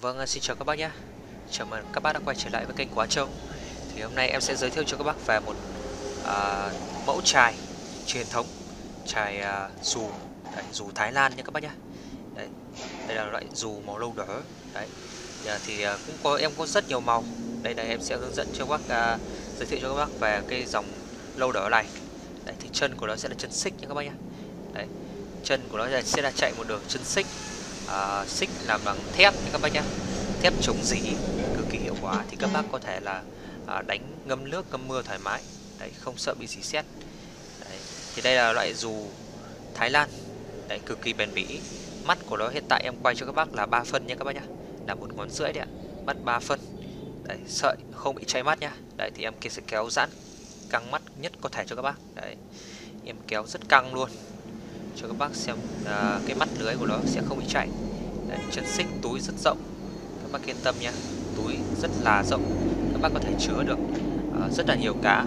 Vâng, xin chào các bác nhé. Chào mừng các bác đã quay trở lại với kênh của A Châu. Thì hôm nay em sẽ giới thiệu cho các bác về một mẫu chài truyền thống, chài dù Thái Lan nha các bác nhé. Đấy, đây là loại dù màu nâu đỏ. Đấy, thì cũng có rất nhiều màu. Đây là em sẽ hướng dẫn cho các bác, giới thiệu cho các bác về cái dòng nâu đỏ này. Đấy, thì chân của nó sẽ là chân xích nha các bác nhé. Đấy, chân của nó sẽ là chạy một đường chân xích. Xích làm bằng thép các bác nhé, thép chống rỉ cực kỳ hiệu quả, thì các bác có thể là đánh ngâm nước ngâm mưa thoải mái, đấy, không sợ bị rỉ sét. Thì đây là loại dù Thái Lan, đấy, cực kỳ bền bỉ. Mắt của nó hiện tại em quay cho các bác là 3 phân nha các bác nhé, là 1,5 ngón đấy ạ, mắt 3 phân, đấy, sợi không bị cháy mắt nhá. Đấy, thì em sẽ kéo giãn căng mắt nhất có thể cho các bác. Đấy, em kéo rất căng luôn cho các bác xem cái mắt lưới của nó sẽ không bị chảy. Đấy, chân xích túi rất rộng, các bác yên tâm nhé, túi rất là rộng, các bác có thể chứa được rất là nhiều cá,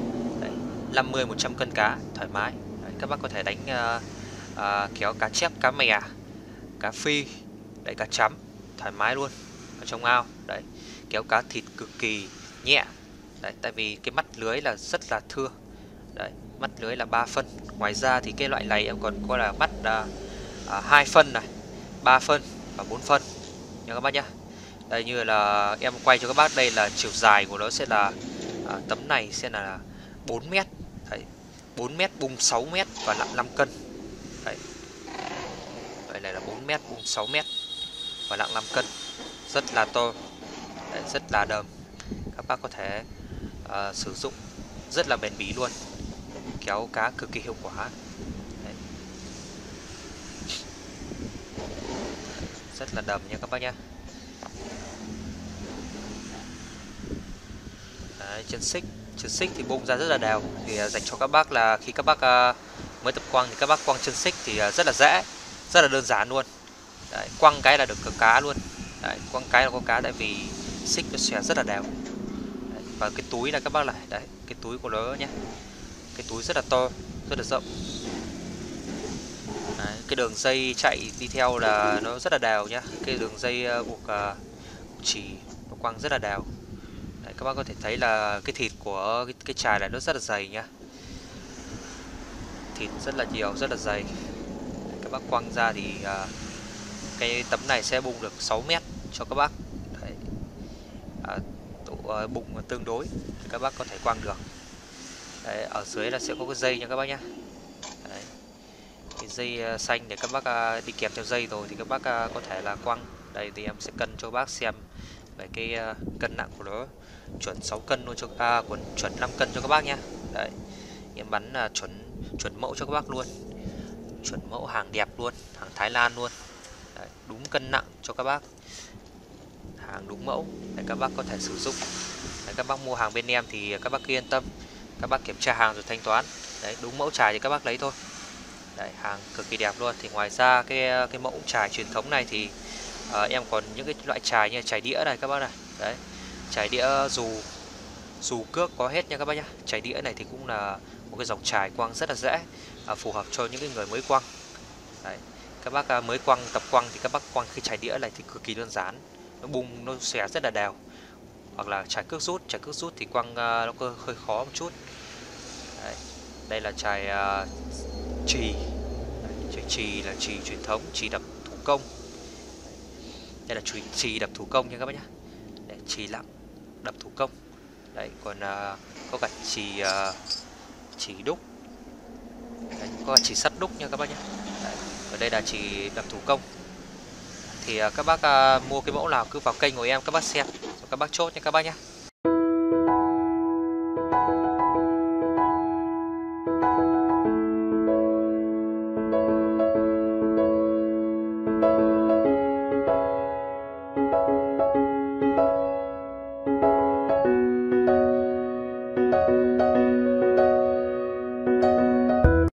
50-100 cân cá thoải mái. Đấy, các bác có thể đánh kéo cá chép, cá mè, cá phi, đấy, cá chấm thoải mái luôn ở trong ao. Đấy, kéo cá thịt cực kỳ nhẹ. Đấy, tại vì cái mắt lưới là rất là thưa. Đấy, mắt lưới là 3 phân. Ngoài ra thì cái loại này em còn có là mắt 2 phân này, 3 phân và 4 phân nha các bác nhá. Đây như là em quay cho các bác, đây là chiều dài của nó sẽ là tấm này sẽ là 4 mét. Đấy, 4 mét bung 6 mét và nặng 5 cân. Đấy. Đây này là 4 mét bung 6 mét và nặng 5 cân. Rất là to. Đấy, rất là đầm. Các bác có thể sử dụng rất là bền bỉ luôn. Kéo cá cực kỳ hiệu quả. Đấy, rất là đầm nha các bác nhé. Đấy, chân xích thì bung ra rất là đều, thì dành cho các bác là khi các bác mới tập quăng thì các bác quăng chân xích thì rất là dễ, rất là đơn giản luôn. Đấy, quăng cái là được cá luôn. Đấy, quăng cái là có cá, tại vì xích nó xòe rất là đều. Đấy, và cái túi là các bác lại, đấy, cái túi của nó nhé, cái túi rất là to, rất là rộng. Đấy, cái đường dây chạy đi theo là nó rất là đều nhá, cái đường dây buộc chỉ nó quăng rất là đều. Đấy, các bác có thể thấy là cái thịt của cái chài này nó rất là dày nhá, thịt rất là nhiều, rất là dày. Đấy, các bác quăng ra thì cái tấm này sẽ bung được 6 mét cho các bác. Đấy, bụng tương đối thì các bác có thể quăng được. Đấy, ở dưới là sẽ có cái dây nha các bác nhé. Đấy, cái dây xanh để các bác đi kèm theo dây rồi thì các bác có thể là quăng. Đây thì em sẽ cân cho bác xem về cái cân nặng của nó, chuẩn 6 cân luôn cho chuẩn 5 cân cho các bác nhé. Đấy, em bắn là chuẩn mẫu cho các bác luôn, chuẩn mẫu hàng đẹp luôn, hàng Thái Lan luôn. Đấy, đúng cân nặng cho các bác, hàng đúng mẫu để các bác có thể sử dụng. Đấy, các bác mua hàng bên em thì các bác cứ yên tâm, các bác kiểm tra hàng rồi thanh toán. Đấy, đúng mẫu chài thì các bác lấy thôi. Đấy, hàng cực kỳ đẹp luôn. Thì ngoài ra cái mẫu chài truyền thống này thì em còn những cái loại chài như chài đĩa này các bác này. Đấy, chài đĩa dù cước có hết nha các bác nhá. Chài đĩa này thì cũng là một cái dòng chài quăng rất là dễ, phù hợp cho những cái người mới quăng. Đấy, các bác mới quăng, tập quăng thì các bác quăng cái chài đĩa này thì cực kỳ đơn giản, nó bung, nó xòe rất là đều. Hoặc là chài cước rút thì quăng nó hơi khó một chút. Đấy, đây là chài chì. Chài chì là chì truyền thống, chì đập thủ công. Đây là chì đập thủ công nha các bác nhé. Đấy, chì lặng đập thủ công. Đấy, còn có cả chì đúc. Đấy, có cả chì sắt đúc nha các bác nhé. Đấy, ở đây là chì đập thủ công. Thì các bác mua cái mẫu nào cứ vào kênh của em các bác xem, các bác chốt nha các bác nhé.